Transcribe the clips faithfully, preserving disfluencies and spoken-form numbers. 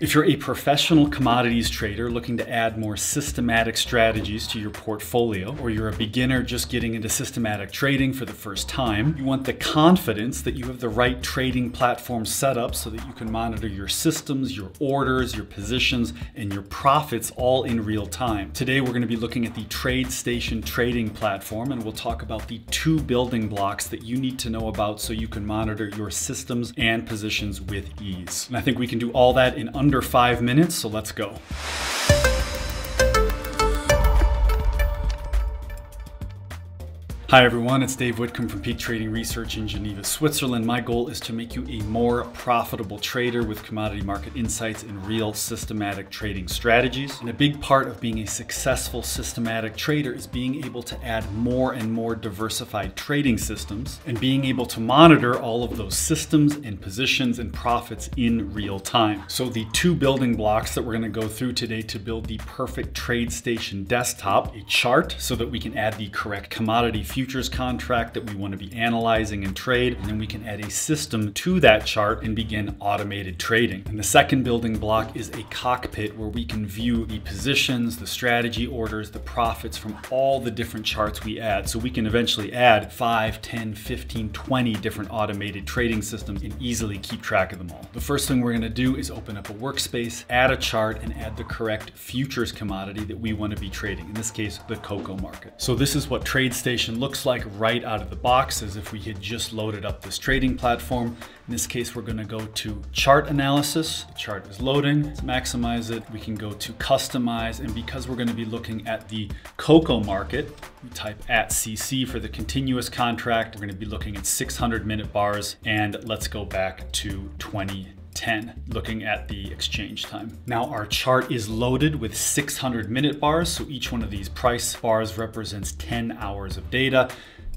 If you're a professional commodities trader looking to add more systematic strategies to your portfolio, or you're a beginner just getting into systematic trading for the first time, you want the confidence that you have the right trading platform set up so that you can monitor your systems, your orders, your positions, and your profits all in real time. Today, we're going to be looking at the TradeStation trading platform, and we'll talk about the two building blocks that you need to know about so you can monitor your systems and positions with ease. And I think we can do all that in under Under five minutes, so let's go. Hi everyone, it's Dave Whitcomb from Peak Trading Research in Geneva, Switzerland. My goal is to make you a more profitable trader with commodity market insights and real systematic trading strategies. And a big part of being a successful systematic trader is being able to add more and more diversified trading systems and being able to monitor all of those systems and positions and profits in real time. So the two building blocks that we're going to go through today to build the perfect TradeStation desktop, a chart so that we can add the correct commodity futures futures contract that we want to be analyzing and trade, and then we can add a system to that chart and begin automated trading. And the second building block is a cockpit where we can view the positions, the strategy orders, the profits from all the different charts we add. So we can eventually add five, ten, fifteen, twenty different automated trading systems and easily keep track of them all. The first thing we're going to do is open up a workspace, add a chart, and add the correct futures commodity that we want to be trading, in this case, the cocoa market. So this is what TradeStation looks looks like right out of the box, as if we had just loaded up this trading platform. In this case, we're going to go to chart analysis. The chart is loading. Let's maximize it. We can go to customize, and because we're going to be looking at the cocoa market, we type at C C for the continuous contract. We're going to be looking at six hundred minute bars, and let's go back to twenty ten, looking at the exchange time. Now our chart is loaded with six hundred minute bars. So each one of these price bars represents ten hours of data.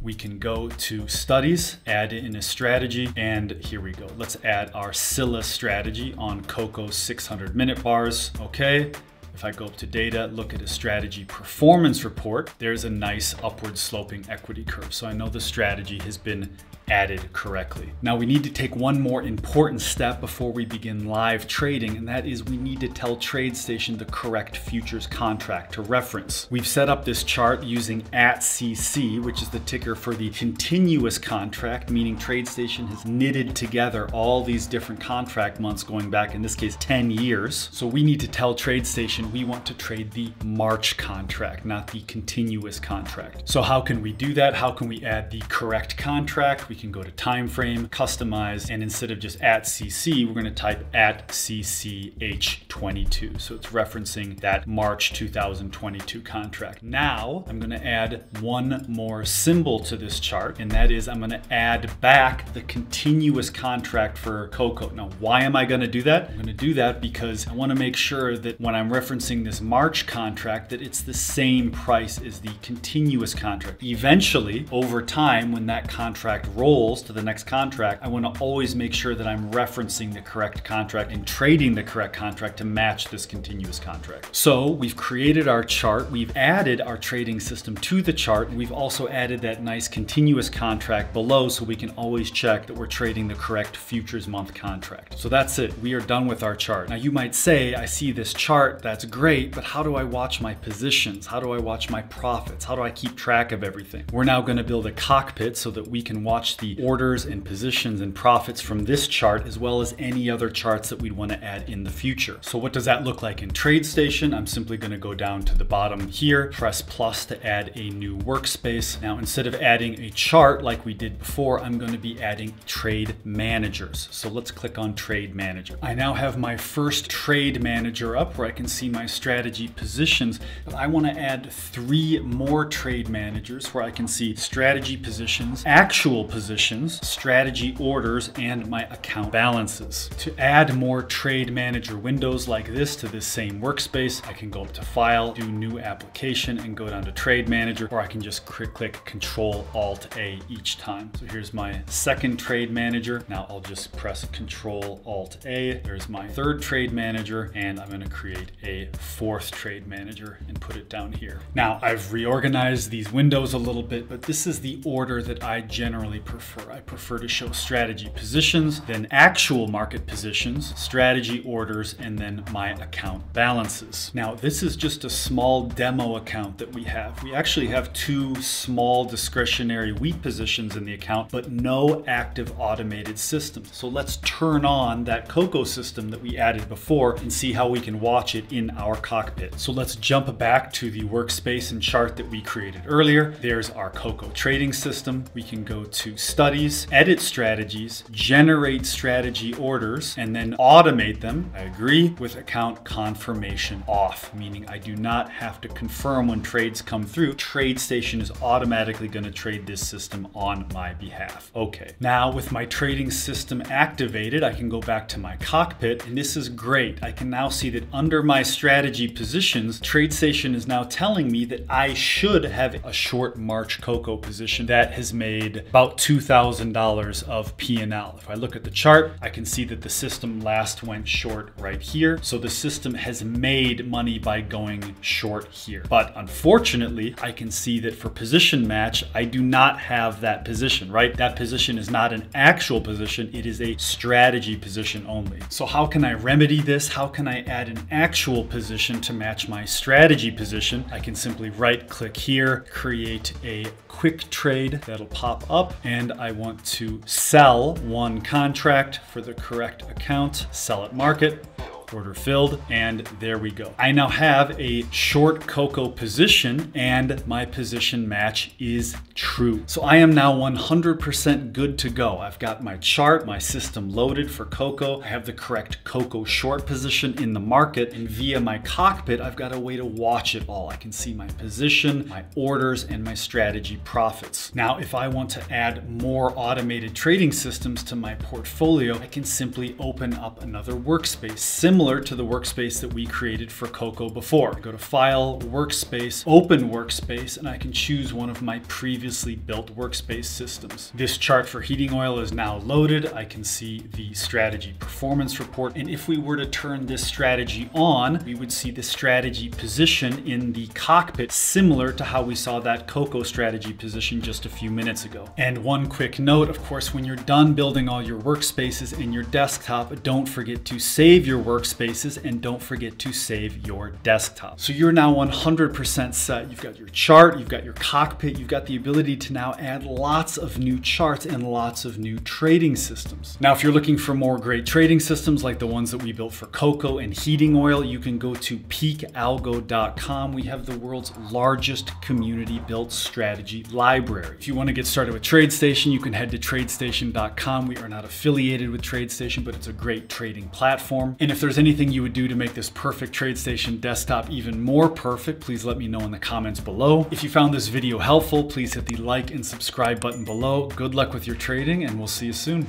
We can go to studies, add in a strategy, and here we go. Let's add our Scylla strategy on cocoa six hundred minute bars. Okay. If I go up to data, look at a strategy performance report, there's a nice upward sloping equity curve. So I know the strategy has been added correctly. Now we need to take one more important step before we begin live trading, and that is we need to tell TradeStation the correct futures contract to reference. We've set up this chart using at C C, which is the ticker for the continuous contract, meaning TradeStation has knitted together all these different contract months going back, in this case, ten years. So we need to tell TradeStation we want to trade the March contract, not the continuous contract. So how can we do that? How can we add the correct contract? We can go to time frame, customize, and instead of just at C C, we're going to type at C C H twenty-two. So it's referencing that March two thousand twenty-two contract. Now I'm going to add one more symbol to this chart, and that is I'm going to add back the continuous contract for cocoa. Now, why am I going to do that? I'm going to do that because I want to make sure that when I'm referencing referencing this March contract, that it's the same price as the continuous contract. Eventually, over time, when that contract rolls to the next contract, I want to always make sure that I'm referencing the correct contract and trading the correct contract to match this continuous contract. So we've created our chart, we've added our trading system to the chart, and we've also added that nice continuous contract below so we can always check that we're trading the correct futures month contract. So that's it, we are done with our chart. Now you might say, I see this chart, that's great, but how do I watch my positions? How do I watch my profits? How do I keep track of everything? We're now going to build a cockpit so that we can watch the orders and positions and profits from this chart, as well as any other charts that we'd want to add in the future. So what does that look like in TradeStation? I'm simply going to go down to the bottom here, press plus to add a new workspace. Now, instead of adding a chart like we did before, I'm going to be adding trade managers. So let's click on trade manager. I now have my first trade manager up where I can see my strategy positions, but I want to add three more trade managers where I can see strategy positions, actual positions, strategy orders, and my account balances. To add more trade manager windows like this to this same workspace, I can go up to file, do new application, and go down to trade manager, or I can just click, click control alt A each time. So here's my second trade manager. Now I'll just press control alt A. There's my third trade manager, and I'm going to create a fourth trade manager and put it down here. Now I've reorganized these windows a little bit, but this is the order that I generally prefer. I prefer to show strategy positions, then actual market positions, strategy orders, and then my account balances. Now, this is just a small demo account that we have. We actually have two small discretionary wheat positions in the account, but no active automated system. So let's turn on that cocoa system that we added before and see how we can watch it in our cockpit. So let's jump back to the workspace and chart that we created earlier. There's our cocoa trading system. We can go to studies, edit strategies, generate strategy orders, and then automate them. I agree with account confirmation off, meaning I do not have to confirm when trades come through. TradeStation is automatically going to trade this system on my behalf. Okay, now with my trading system activated, I can go back to my cockpit, and this is great. I can now see that under my strategy positions, TradeStation is now telling me that I should have a short March cocoa position that has made about two thousand dollars of P and L. If I look at the chart, I can see that the system last went short right here. So the system has made money by going short here. But unfortunately, I can see that for position match, I do not have that position, right? That position is not an actual position. It is a strategy position only. So how can I remedy this? How can I add an actual position to match my strategy position? I can simply right click here, create a quick trade that'll pop up, and I want to sell one contract for the correct account, sell at market, order filled, and there we go. I now have a short cocoa position and my position match is true. So I am now one hundred percent good to go. I've got my chart, my system loaded for cocoa. I have the correct cocoa short position in the market, and via my cockpit, I've got a way to watch it all. I can see my position, my orders, and my strategy profits. Now, if I want to add more automated trading systems to my portfolio, I can simply open up another workspace similar Similar to the workspace that we created for cocoa before. I go to File, Workspace, Open Workspace, and I can choose one of my previously built workspace systems. This chart for heating oil is now loaded. I can see the strategy performance report. And if we were to turn this strategy on, we would see the strategy position in the cockpit, similar to how we saw that cocoa strategy position just a few minutes ago. And one quick note, of course, when you're done building all your workspaces in your desktop, don't forget to save your workspace workspaces and don't forget to save your desktop. So you're now one hundred percent set. You've got your chart, you've got your cockpit, you've got the ability to now add lots of new charts and lots of new trading systems. Now, if you're looking for more great trading systems like the ones that we built for cocoa and heating oil, you can go to peak algo dot com. We have the world's largest community-built strategy library. If you want to get started with TradeStation, you can head to tradestation dot com. We are not affiliated with TradeStation, but it's a great trading platform. And if there's If there's anything you would do to make this perfect TradeStation desktop even more perfect, please let me know in the comments below. If you found this video helpful, please hit the like and subscribe button below. Good luck with your trading, and we'll see you soon.